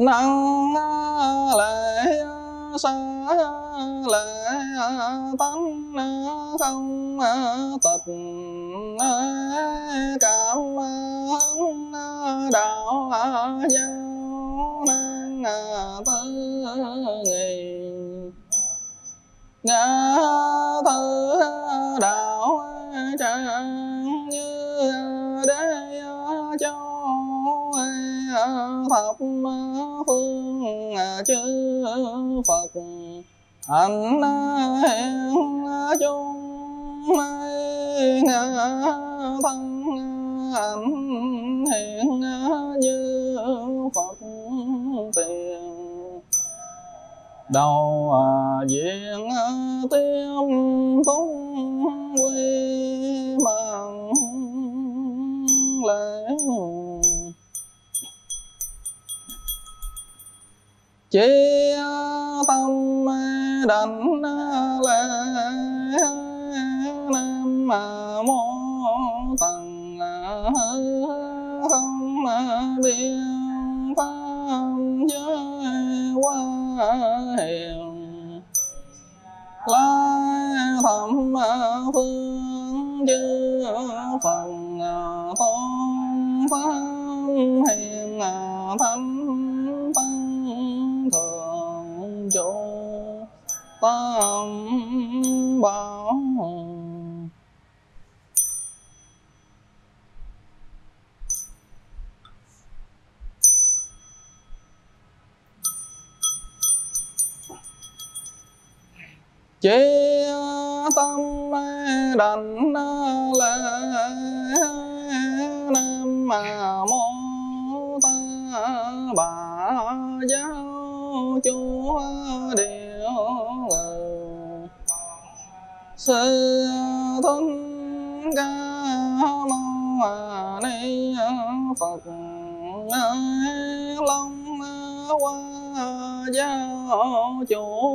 năng lệ xa lệ tánh không tịch cảm hứng đạo giáo năng tư nghị ngã tư đạo chẳng như đế châu thập phương chư Phật hạnh hiện chung thân hạnh hiện như Phật tiền đầu diện tiêm tung quy mạng lễ chỉ tâm đảnh lễ nam mô tần không biên tam giới qua hiền lai thẩm phương chư phần tôn pháp hiền thánh tăng thường trụ tam bảo chỉ tâm đảnh lễ nam mô ta bà giáo chúa điều ngự sư thính ca mâu ni Phật long qua giáo chủ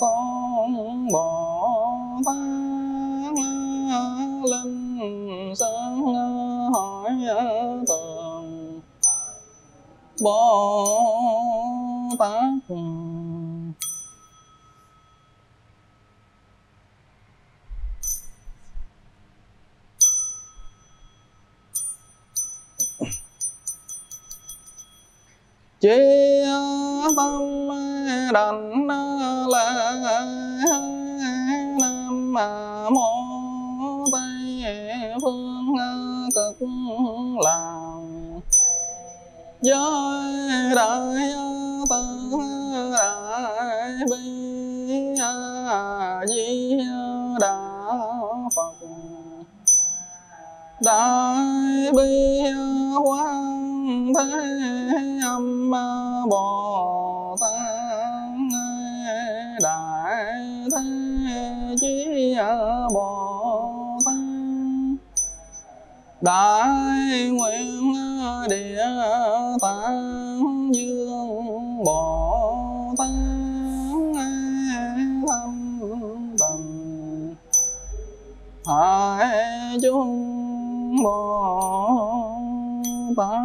tôn Bồ Tát linh sơn hỏi tường Bồ Tát chỉ tâm đảnh lễ nam mô tây phương cực lạc giới đại từ đại bi di đà Phật đại bi quán thế âm Bồ Tát đại thế chí Bồ Tát đại nguyện địa tạng dương Bồ Tát thâm tầng hải chúng Bồ Tát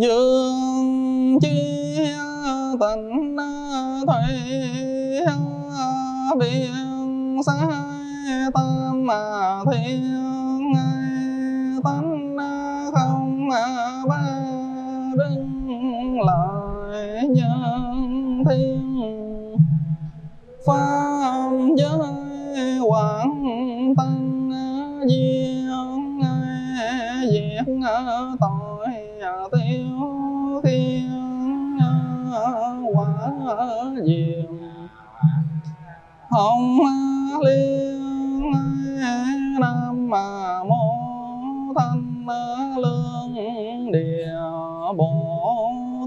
dương chi tịnh thủy biên sai tam thiên tánh ba đứng lại nhân thiên pháp giới quảng tăng diên diệt tội tiêu thiên quả diệt hồng liên nam mà mô thanh lương địa bồ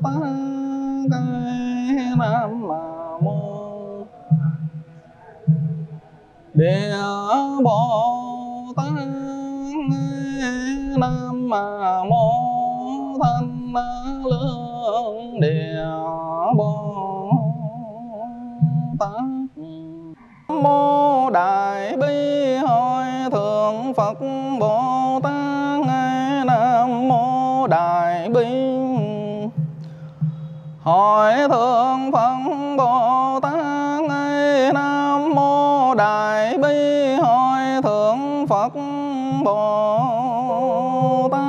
tát nam mà mô địa bồ tát nam mà mô thanh lương địa bồ tát mô đại bi hội thượng Phật Bồ Tát nam mô đại bi hội thượng Phật Bồ Tát nam mô đại bi hội thượng Phật Bồ Tát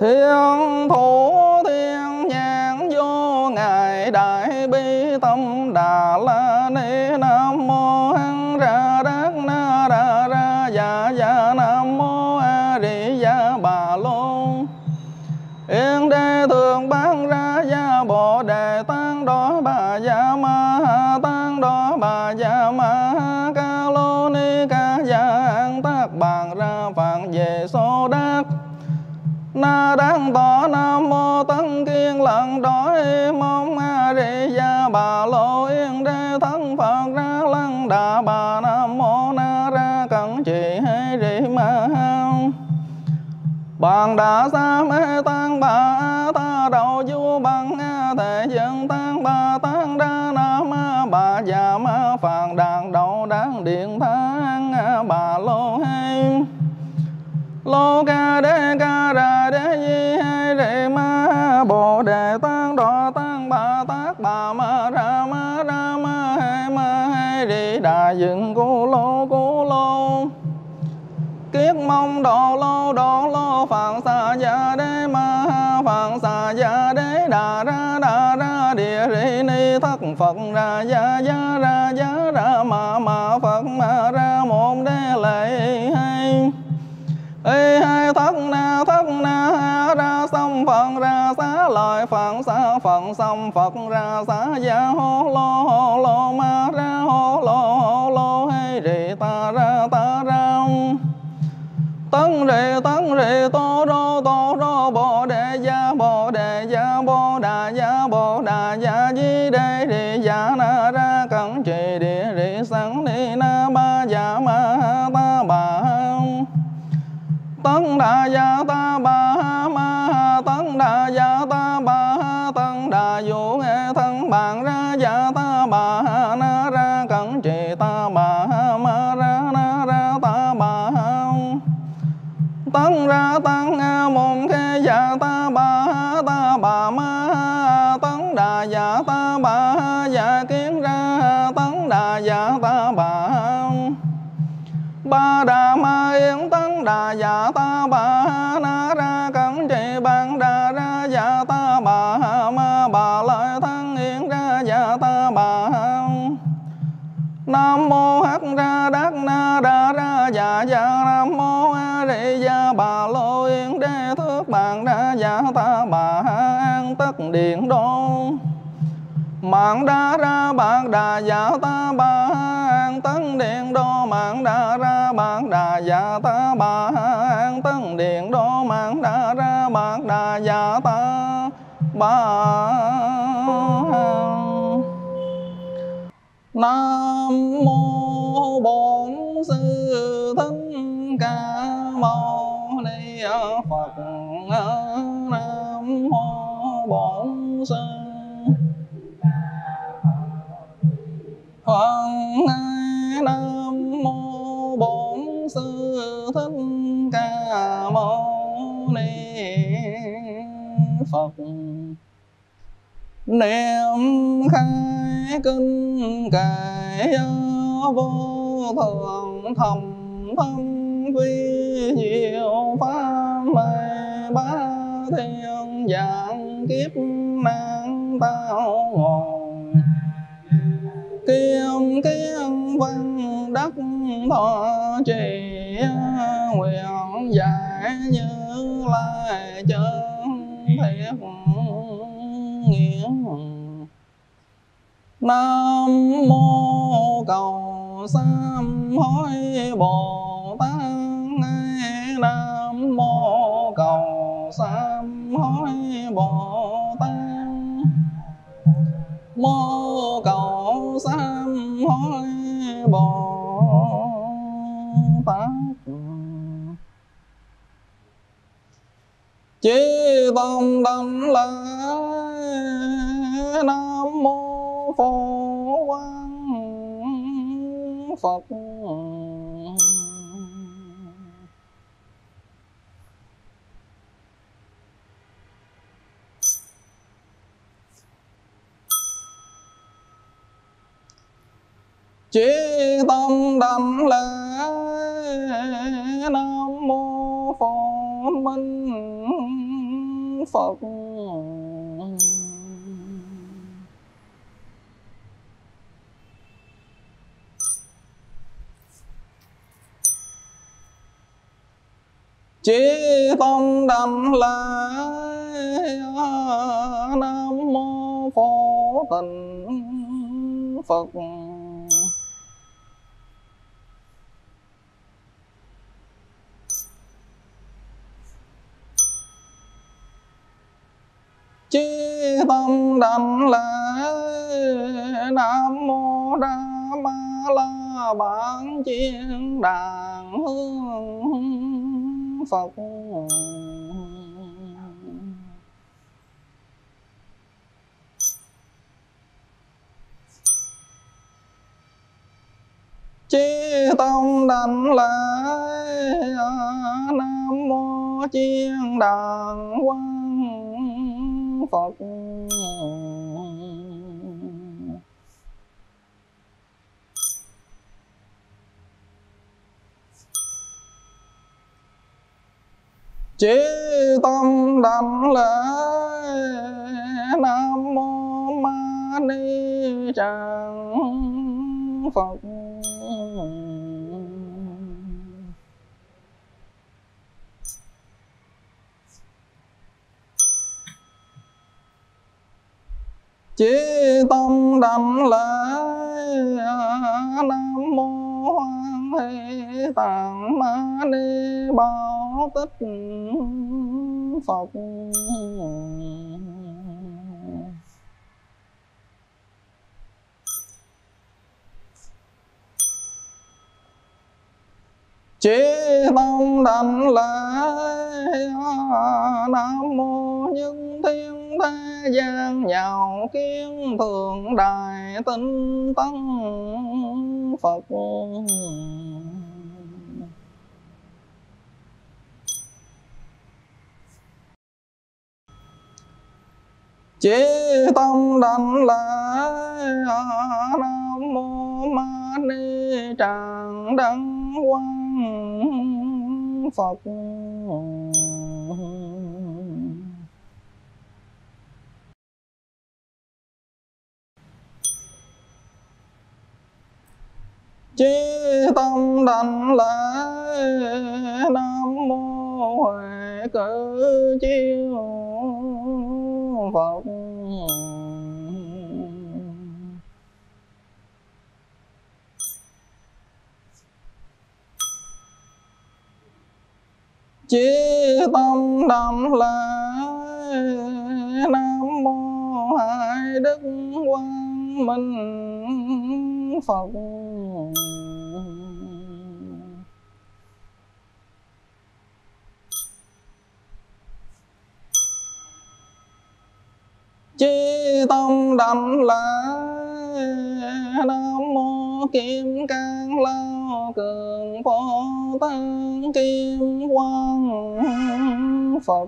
thiên thủ thiên nhãn vô ngại đại bi tâm Đà La Ni nam mô hăng ra đát na ra ra dạ dạ nam mô a di dạ bà lô yên đê thường bán ra gia bộ đề tăng đó bà dạ ma tăng đó bà dạ ma ca lô ni ca dạ an tác bàn ra phạn về số đát na đáng tỏ nam mô tấn kiên lận đói mong a di gia bà lô yên đế thân phật ra lăng đà bà nam mô na ra cẩn trì hay rị ma bàn đã sa mê tăng bà ta đầu du bằng thể dân tăng bà tăng đa nam bà già ma phàn đàn đầu đáng điện tháng bà lô hay lô ca đê ca ra đê di hay rệ ma bồ đề tăng đọa tăng bà tác bà ma ra ma hay rị đà dựng cú lô kiết mong độ lô phạn xà dạ đê ma phạn xà dạ đê đà ra địa rị ni thất phật ra dạ dạ ra ma phật ma ra môn đê lệ hay y hai thất na ra xong phận ra xá lợi phận xá phận xong phật ra xá gia hô lô ma ra hô lô hay rì ta ra tấn rì tô đô bồ đề gia bồ đà gia di đê rì gia na ra cẩn trì địa rì sẵn ni na ba gia ma ta bà tấn đà gia ta bà ma tấn đà gia ta bà tấn đà vũ nghe thân bạn ra gia ta bà na ra cẩn trì ta bà ma ra na ra ta bà tấn ra tăng mồm khe gia ta bà ma tấn đà gia ta bà gia kiến ra tấn đà gia ta bà ba đà ma yên tấn đà dạ ta bà na ra cẩn trì bàn đà ra dạ ta bà ma bà lợi thân yên ra dạ ta bà nam mô hắc ra đắc na đà ra dạ dạ nam mô a di dạ bà lô yên đế thước bàn ra dạ ta bà an tất điện đô mạng đa ra bạn đà dạ ta bà an tấn điện đô mạng đa ra bạn đà dạ ta bà an tấn điện đô mạng đa ra bạn đà dạ ta bà nam mô bổn sư thích ca mâu ni phật nam mô bổn sư Phật nam mô bổn sư thích ca mâu ni Phật niệm khai kinh kệ vô thượng thầm thâm vi diệu pháp mê bá thiên vạn kiếp mang bao hồn. Kiêm kiến văn đất thọ trì, nguyện giải Như Lai chân thiết nghĩa. Nam mô Cầu Sám Hối Bồ Tát, Nam mô Cầu Sám Hối Bồ Tát, mô Cầu Sám Hối Bồ Tát. Chí tâm đảnh lễ Nam mô Phổ Quang Phật. Chí tâm đảnh lễ Nam mô Phổ Minh Phật. Chí tâm đảnh lễ Nam mô Phổ Tịnh Phật. Chí tâm đảnh lễ Nam mô Đa Ma La Bản Chiên Đàn Hương Phật. Chí tâm đảnh lễ Nam mô Chiên Đàn Quang Phật. Chí tâm đảnh lễ Nam mô Ma Ni Tràng Phật. Chí tâm đảnh lễ Nam mô Hoan Hỷ Tạng Ma Ni Bà Tích Phật. Chí tâm đảnh lễ Nam mô Nhân Thiên Thế Gian Nhạo Kiến Thượng Đại Tinh Tấn Phật. Chí tâm đảnh lễ Nam mô Ma Ni Tràng Đăng Quang Phật. Chí tâm đảnh lễ Nam mô Huệ Cử Chiêu Phật. Chí tâm đảnh lễ Nam mô Hải Đức Quang Minh Phật. Chí tâm đảnh lễ Nam mô Kim Cang Lao Cường Bồ Tát Kim Quang Phật.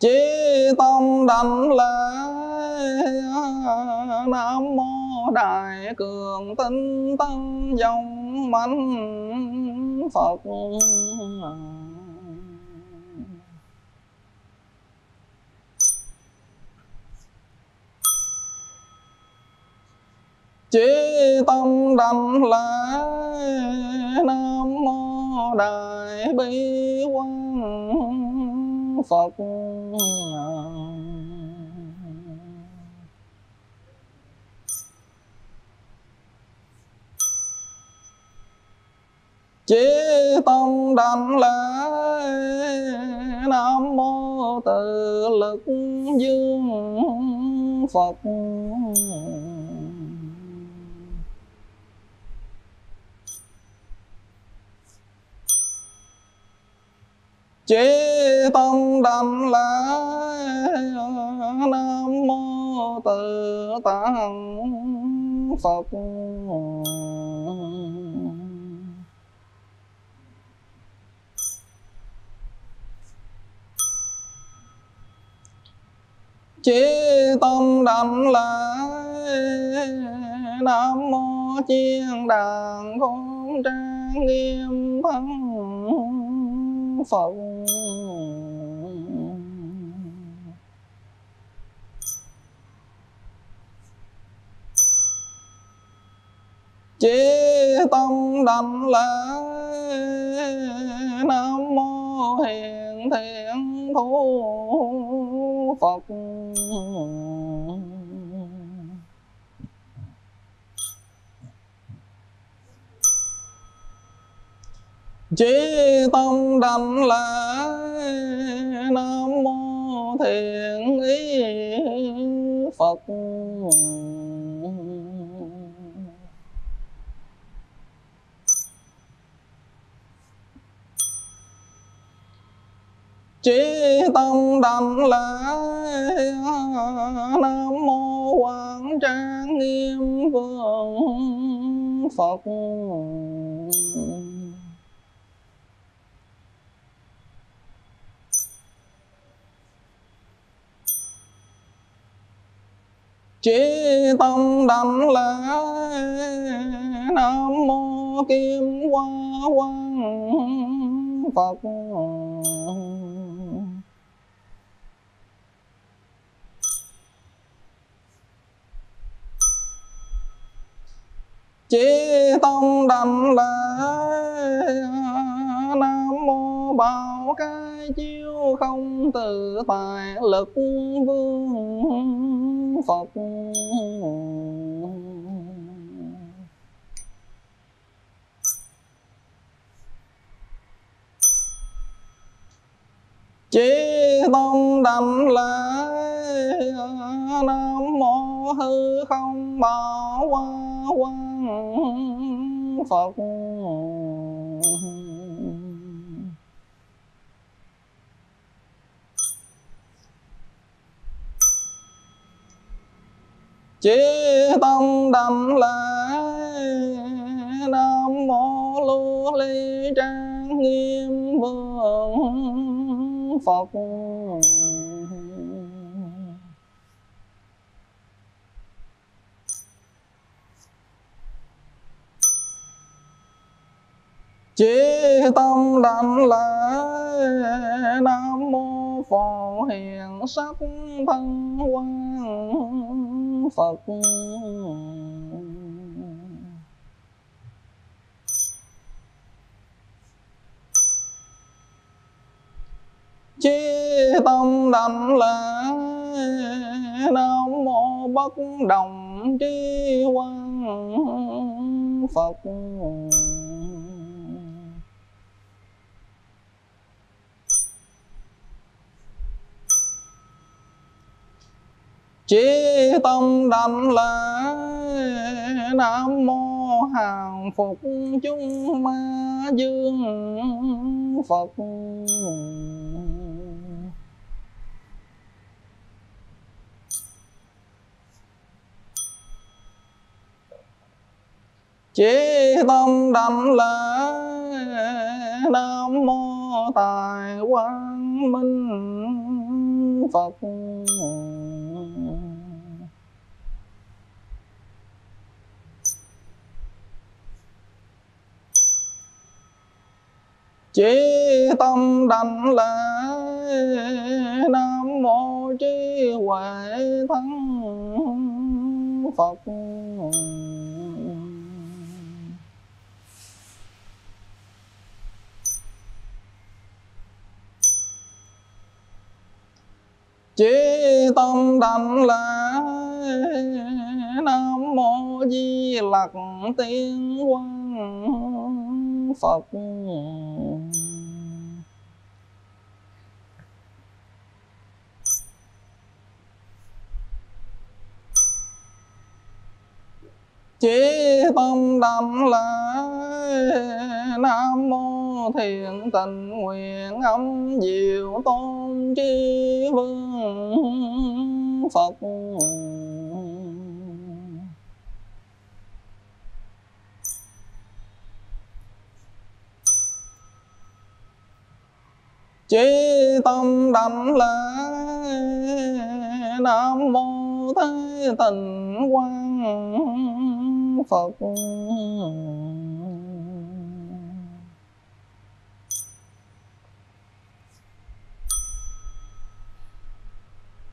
Chí tâm đảnh lễ Nam mô đại cường tinh tấn dòng mạnh Phật. Chí tâm đảnh lễ Nam mô đại bi quan Phật. Chí tâm đảnh lễ Nam mô tự lực dương Phật. Chí tâm đảnh lễ Nam mô tự tạng Phật. Chí tâm đảnh lễ Nam mô chiên đàn con trang nghiêm thắng Phật. Chí tâm đảnh lễ Nam mô hiền thiện thủ Phật. Chí tâm đảnh lễ Nam mô thiện ý Phật. Chí tâm đảnh lễ Nam mô Quán Trang Nghiêm Vương Phật. Chí tâm đảnh lễ Nam mô Kim Hoa Quang Phật. Chí tâm đảnh lễ Nam mô Bảo Cái Chiếu Không Tự Tại Lực Vương Phật. Chí tâm đảnh lễ Nam mô Hư Không Bảo Hoa Quang Phật. Chí tâm đảnh lễ Nam mô Lưu Ly Trang Nghiêm Vương Phật. Chí tâm đảnh lễ Nam mô Phổ Hiền Sắc Thân Quang Phật. Chí tâm đảnh lễ Nam mô Bất Động Trí Quang Phật. Chí tâm đảnh lễ Nam mô Hàng Phục Chúng Ma Dương Phật. Chí tâm đảnh lễ Nam mô Tài Quang Minh Phật. Chí tâm đảnh lễ Nam Mô Chí Huệ Thắng Phật. Chí tâm đảnh lễ Nam Mô Di Lặc Tiên Quang Phật. Chí tâm đảnh lễ Nam Mô Thiện Tình Nguyện Âm Diệu Tôn Chi Vương Phật. Chí tâm đảnh lễ Nam Mô Thế Tình Quang Phật.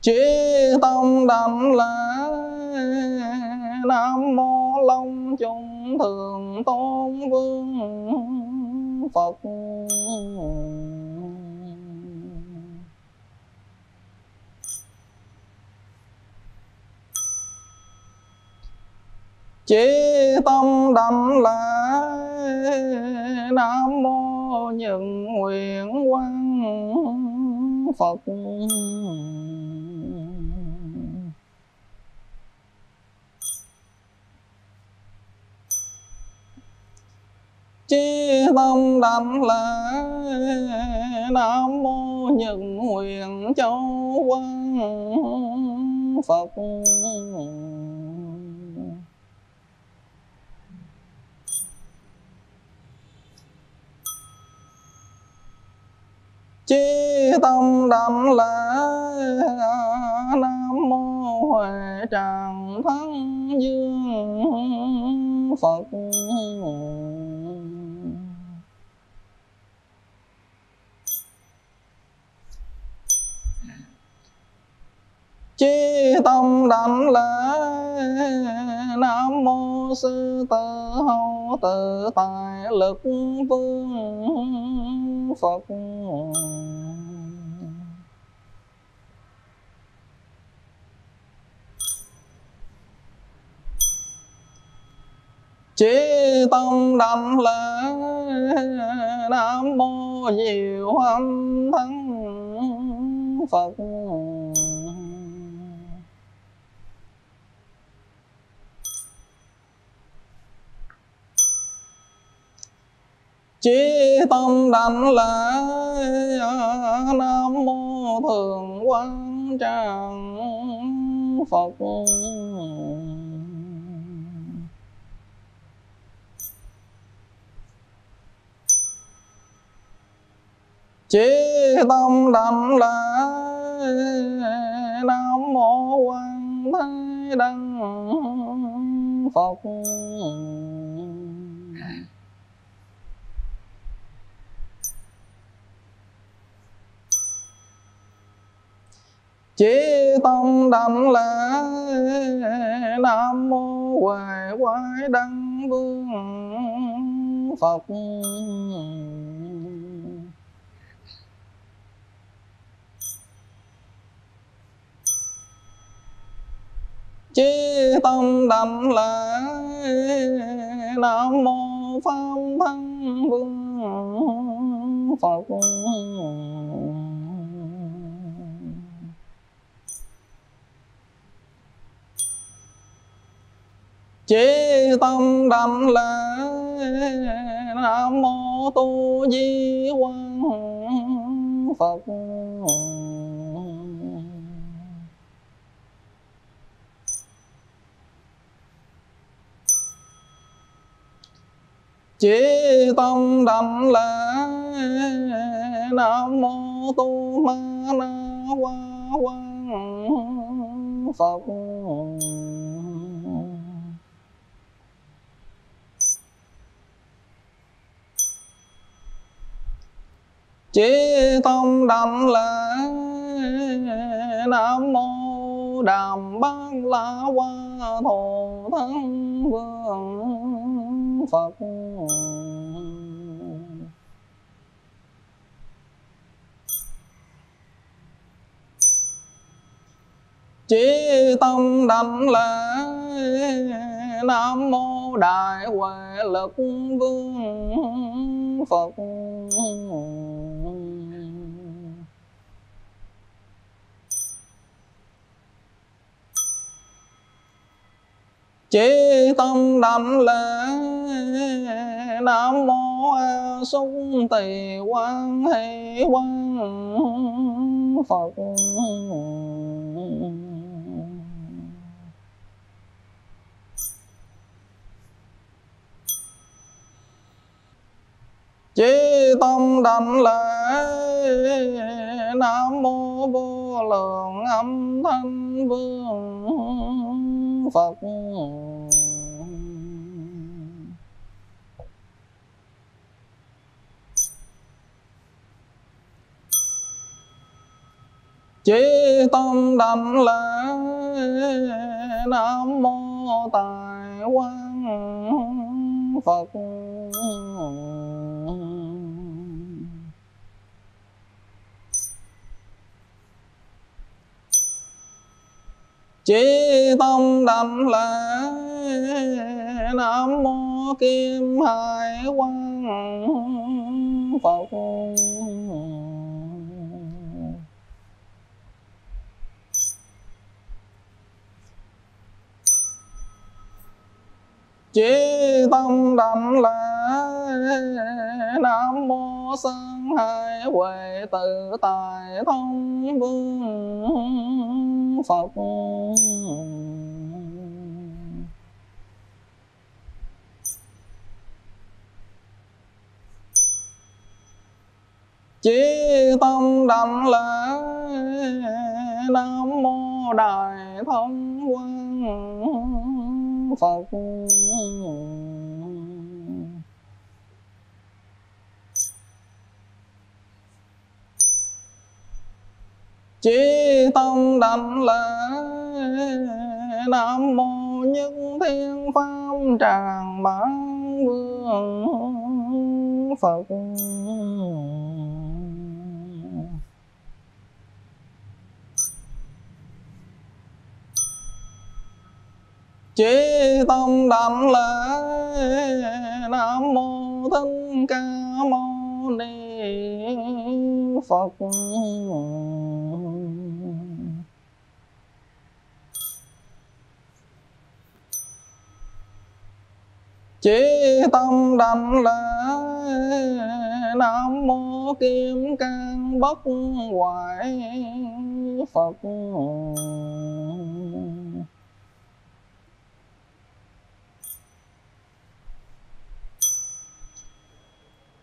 Chí tâm đảnh lễ Nam Mô Long Trung Thượng Tôn Vương Phật. Chí tâm đảnh lễ Nam Mô Những Nguyện Quang Phật. Chí tâm đảnh lễ Nam Mô Những Nguyện Châu Quang Phật. Chí tâm đảnh lễ Nam Mô Huệ Tràng Thắng Dương Phật. Chí tâm đảnh lễ Nam Mô Sư Tử Hậu Tự Tại Lực Vương Phật. Chí tâm đảnh lễ Nam Mô Diệu Âm Thắng Phật. Chí tâm đảnh lễ Nam Mô Thượng Quang Tràng Phật. Chí tâm đảnh lễ Nam Mô Quang Thế Đăng Phật. Chí tâm đảnh lễ Nam Mô Huệ Quái Đăng Vương Phật. Chí tâm đảnh lễ Nam Mô Pháp Thân Vương Phật. Chí tâm đảnh lễ Nam Mô Tu Di Quang Phật. Chí tâm đảnh lễ Nam Mô Tu Ma Na Hoa Quang Phật. Chí tâm đảnh lễ Nam Mô Đàm Bát La Hoa Thổ Thắng Vương Phật. Chí tâm đảnh lễ Nam Mô Đại Huệ Lực Vương Phật. Chí tâm đảnh lễ Nam Mô A Sung Tỳ Quan Hy Quang Phật. Chí tâm đảnh lễ Nam Mô Vô Lượng Âm Thanh Vương Phật. Chí tâm đảnh lễ Nam Mô Tài Quang Phật. Chí tâm đảnh lễ Nam Mô Kim Hải Quang Phật. Chí tâm đảnh lễ Nam Mô Sơn Hải Huệ Tự Tại Thông Vương Phật. Chí tâm đảnh lễ Nam Mô Đại Thông Quang Phật. Chí tâm đảnh lễ Nam Mô Nhất Thiên Pháp Tràng Mãn Vương Phật. Chí tâm đảnh lễ Nam Mô Thích Ca Mâu Ni Phật. Chí tâm đảnh lễ Nam Mô Kim Cang Bất Hoại Phật.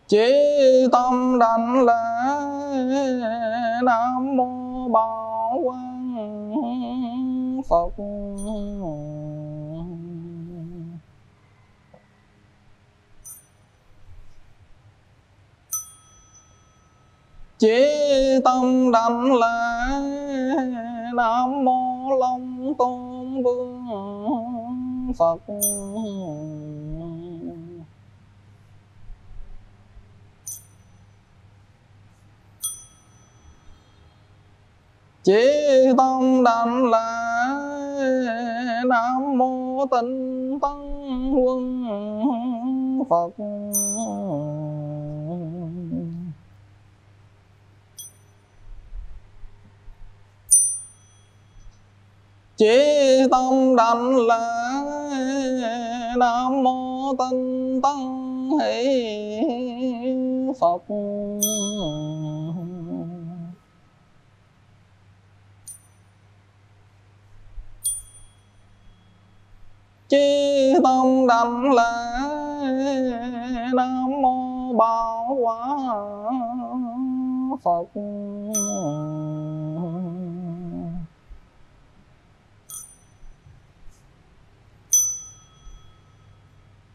Chí tâm đảnh lễ Nam Mô Bảo Quang Phật. Chí tâm đảnh lễ Nam Mô Long Tôn Vương Phật. Chí tâm đảnh lễ Nam Mô Tịnh Tấn Quân Phật. Chí tâm đảnh lễ Nam Mô Tịnh Tấn Hỷ Phật. Chí tâm đảnh lễ Nam Mô Bảo Hóa Phật.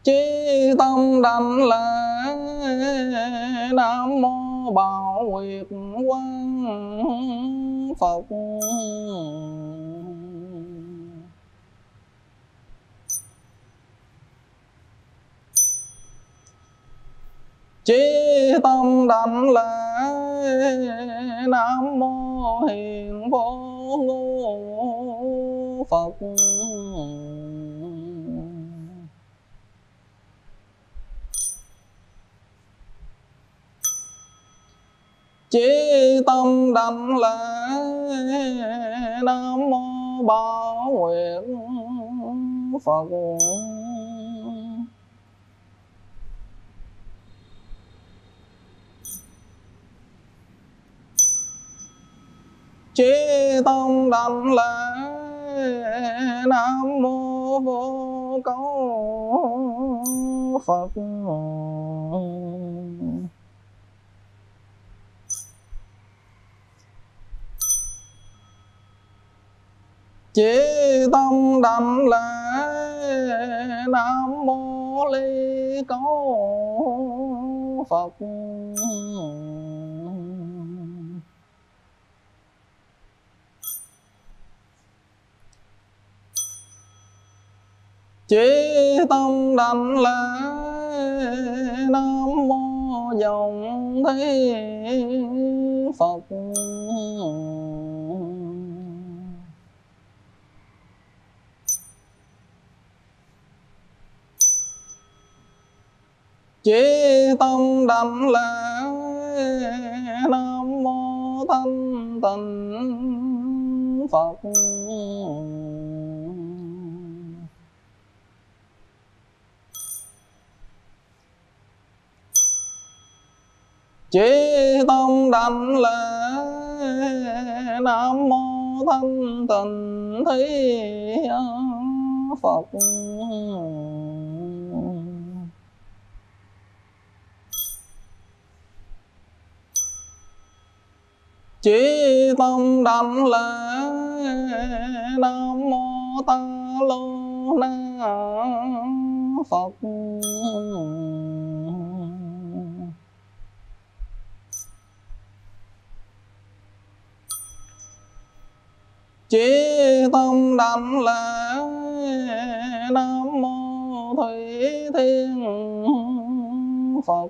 Chí tâm đảnh lễ Nam Mô bảo nguyệt quang Phật. Chí tâm đảnh lễ Nam Mô Hiền Vô Ngô Phật. Chí tâm đảnh lễ Nam Mô Bảo Nguyệt Phật. Chí tâm đảnh lễ Nam Mô Vô Cấu Phật. Chí tâm đảnh lễ Nam Mô Ly Cấu Phật. Chí tâm đảnh lễ Nam Mô Dòng Thế Phật. Chí tâm đảnh lễ Nam Mô Thanh Tịnh Phật. Chí tâm đảnh lễ Nam Mô Thanh Tịnh Thí Phật. Chí tâm đảnh lễ Nam Mô Ta Lô Na Phật. Chí tâm đảnh lễ Nam Mô Thủy Thiên Phật.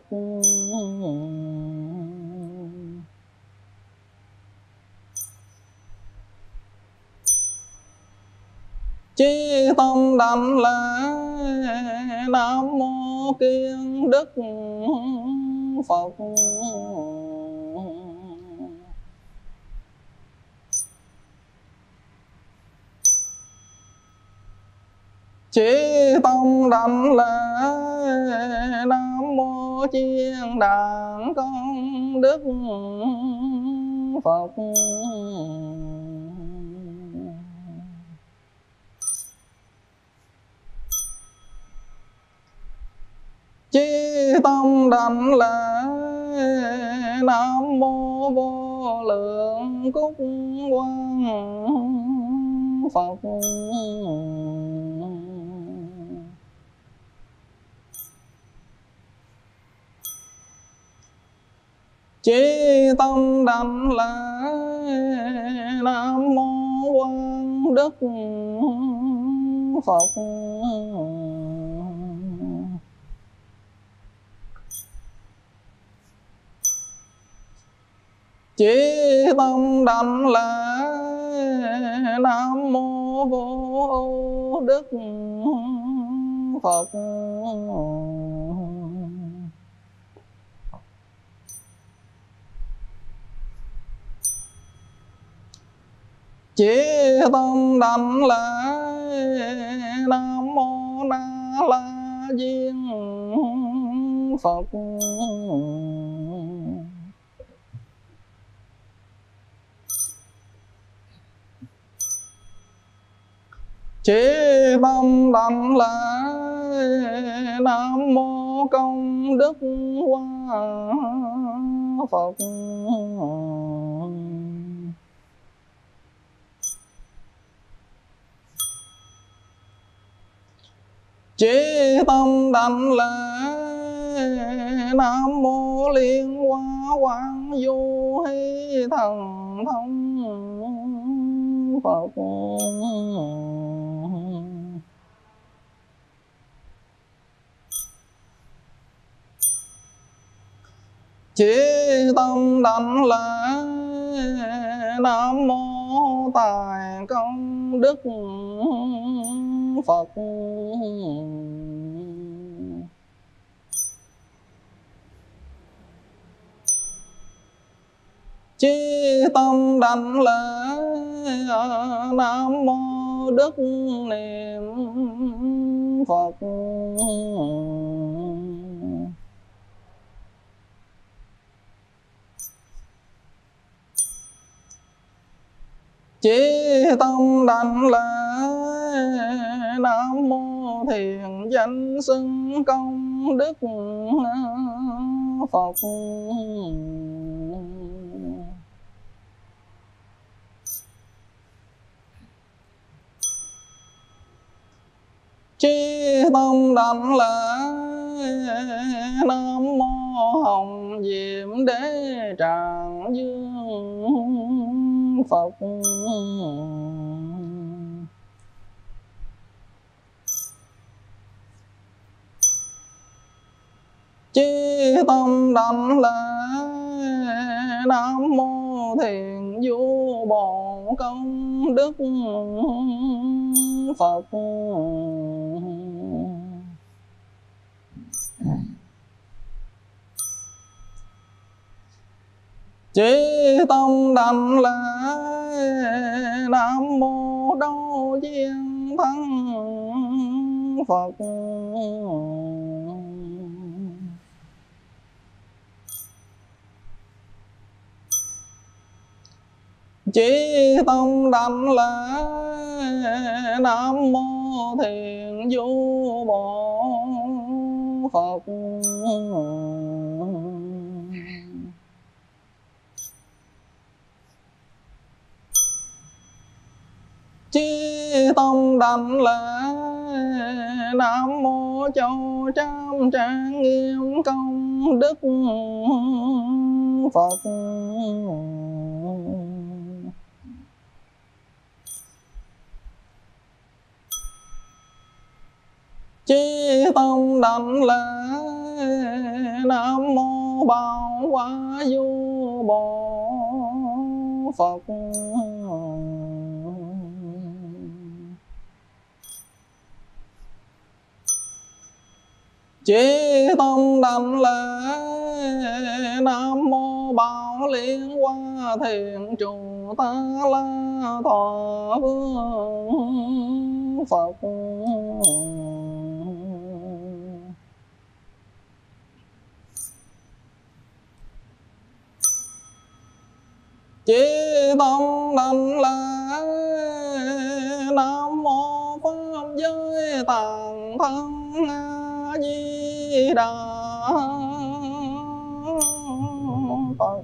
Chí tâm đảnh lễ Nam Mô Kiên Đức Phật. Chí tâm đảnh lễ Nam Mô Chiên Đàn Công Đức Phật. Chí tâm đảnh lễ Nam Mô Vô Lượng Cúc Quang Phật. Chí tâm đảnh lễ Nam Mô Quang Đức Phật. Chí tâm đảnh lễ Nam Mô Vô Đức Phật. Chí tâm đảnh lễ Nam Mô Na La Diên Phật. Chí tâm đảnh lễ Nam Mô Công Đức Hoa Phật. Chí tâm đảnh lễ Nam Mô Liên Hoa Quang Du Hy Thần Thông Phật. Chí tâm đảnh lễ Nam Mô Tài Công Đức Phật. Chí tâm đảnh lễ Nam Mô Đức Niệm Phật. Chí tâm đảnh lễ Nam Mô Thiện Danh Xưng Công Đức Phật. Chí tâm đảnh lễ Nam Mô Hồng Diệm Đế Tràng Dương Phật. Chí tâm đảnh lễ Nam Mô Thiện Du Bộ Công Đức Phật. Chí tâm đảnh lễ Nam Mô Đô Diên Thắng Phật. Chí tâm đảnh lễ Nam Mô Thiện Du Bộ Phật. Chí tâm đảnh lễ Nam Mô Châu Trăm Trang Nghiêm Công Đức Phật. Chí tâm đảnh lễ Nam Mô Bảo Hoa Du Bộ Phật. Chí tâm đảnh lễ Nam Mô Bảo Liên Hoa Thiện Trụ Ta La Thọ Vương Phật. Chí tâm đảnh lễ Nam Mô Pháp Giới Tạng Thân A Di Đà Phật.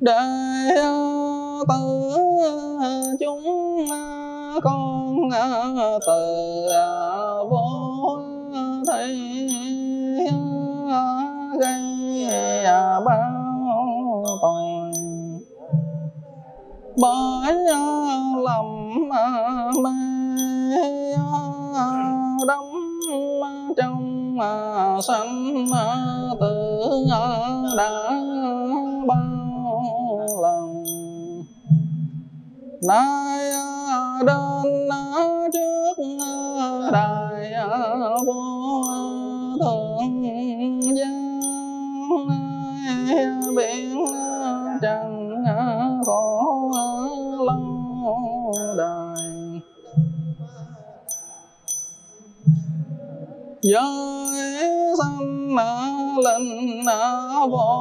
Đại tử chúng con từ vô thấy gây bao tội, bởi lầm mê đắm trong sanh tử đã lần nay đến trước đại vô thượng giác biển trần khổ lâu đời, giới sanh linh vô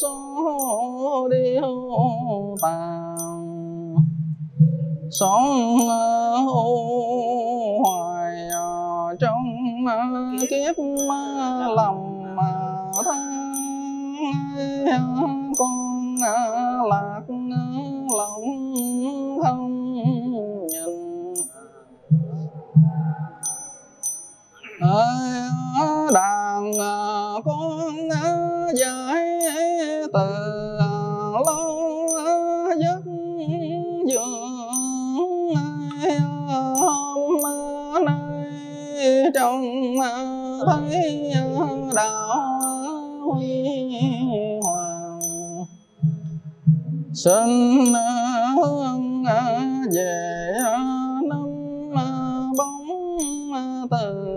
số điều tàn sống hoài trong kiếp lòng mà tha con lạc lòng không nhìn ở đàn con giải từ lâu giấc giường hôm nay trong thấy đạo huy hoàng xin hương về nâng bóng từ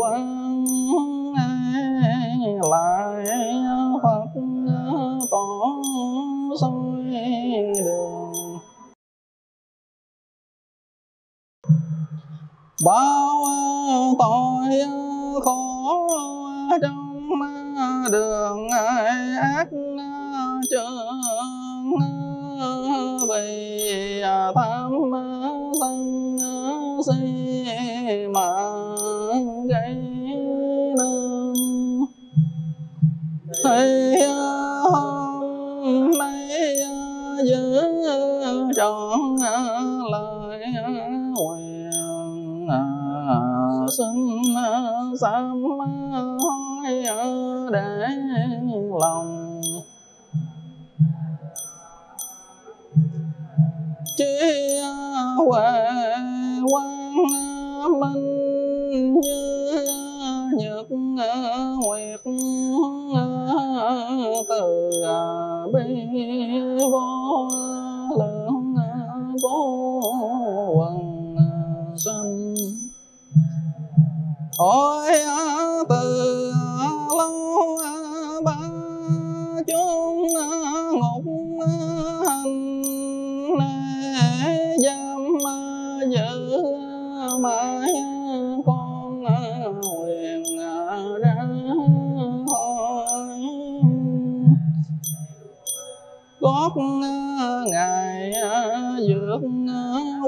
quan lại Phật tổ soi đường bao tội khổ trong đường ác trường vì tham sân si mà gây nên thì hôm nay giữ trọn lời nguyện xin sám hối để lòng chí huệ quang minh như nhật nguyệt từ bi vô lượng vô quần sanh ôi từ lâu ba chốn ngục hành giam giữ mãi con huyền ra thôi gót ngày vượt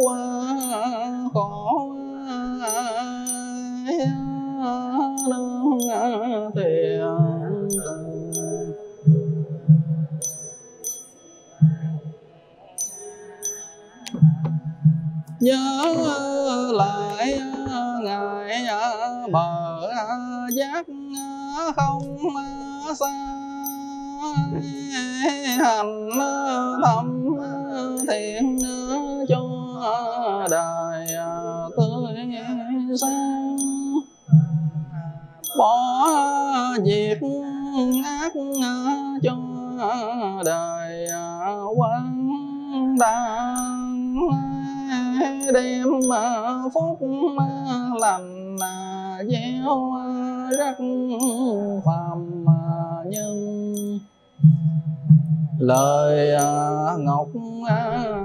qua khổ nương tiền nhớ lại ngày bờ giác không xa hành thầm thiện cho đời tươi sáng bỏ việc ác cho đời quang đàng đêm phúc lành gieo rất phàm nhân lời ngọc vàng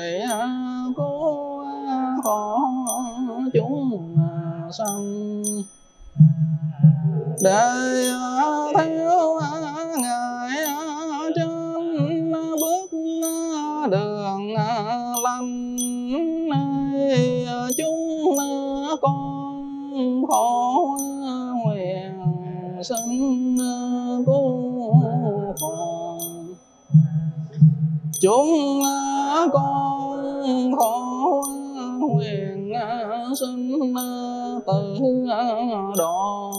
cứu khổ chúng sanh để theo ngài trên bước đường lành chúng con khổ nguyện xin cứu khổ chúng con khổ nguyện xin tự độ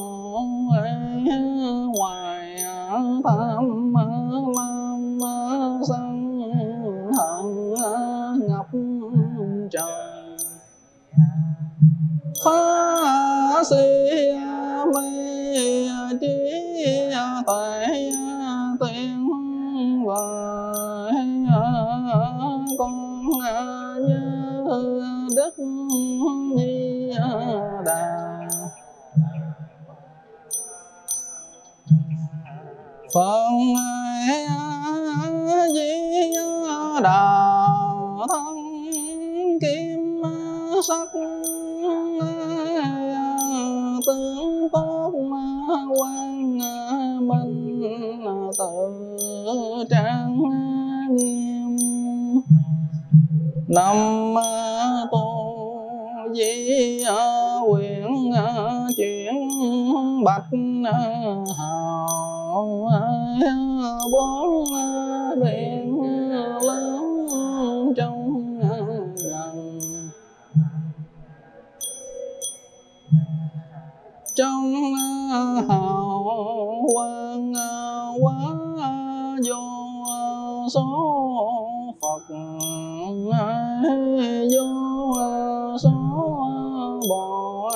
ngoài tham lam sân hận ngập trời phá si mê trí tuệ tiếng vời con như đức Di Đà Phận ai dĩ đạo thân kim sắc tướng tốt quan minh tự trang nghiêm năm tu dĩ quyển chuyển bạch hào bốn biển lớn trong gần trong hào quang quá vô số Phật vô số Bồ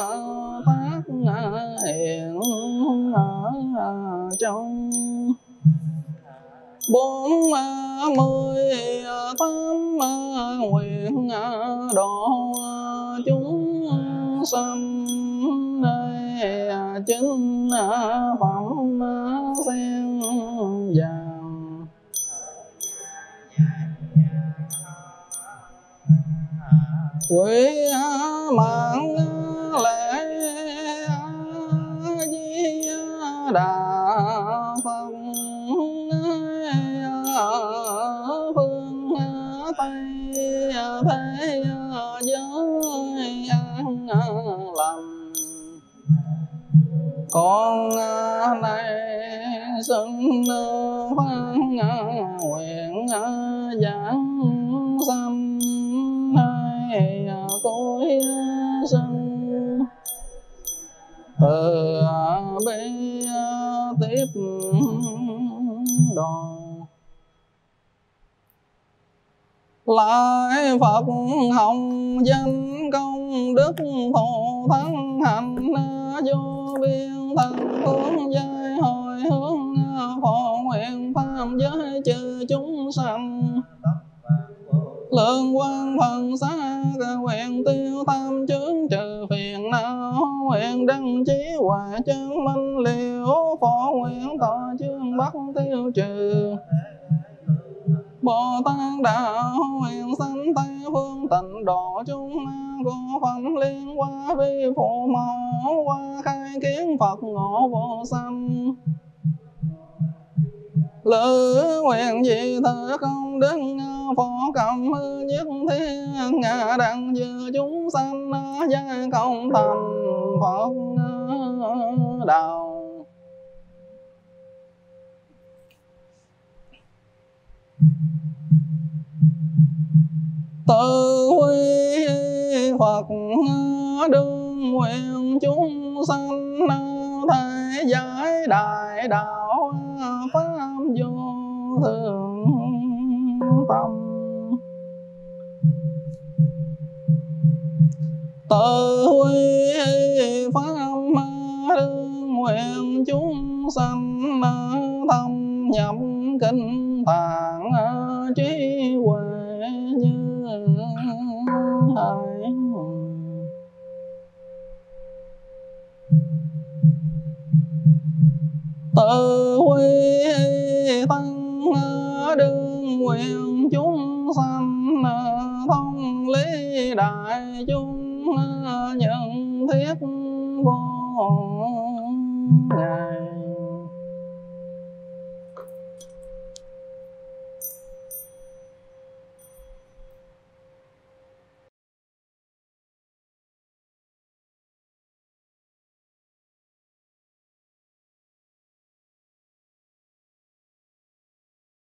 Tát hiện ở trong 48 nguyện độ chúng sanh nơi chính phẩm sen vàng quỷ mạng lễ di đà Phật ở phương Tây thế giới an lành con này xưng phan nguyện giảng sanh hay cõi sanh từ bi tiếp đoàn lại Phật hồng danh công đức thù thắng hạnh vô biên thần hướng giới hồi hướng phổ nguyện pháp giới trừ chúng sanh lượng quan phần xa nguyện tiêu tam chướng trừ phiền não nguyện đăng trí hòa chân minh liễu phổ nguyện tỏ chương bắt tiêu trừ Bồ Tát đạo nguyện sanh Tây phương tịnh độ chúng của Phật liên qua vi phụ mẫu qua khai kiến Phật ngộ vô sanh lữ nguyện dị thờ công đức phổ cầm hư nhất thiên ngã đặng dư chúng sanh gia công thành Phật đạo. Tự quy Phật đương nguyện chúng sanh thế giới đại đạo pháp vô thượng tâm tự quy pháp đương nguyện chúng sanh thâm nhập kinh tạng trí huệ như hải tự quy tăng đương nguyện chúng sanh thông lý đại chúng nhận thiết vô ngại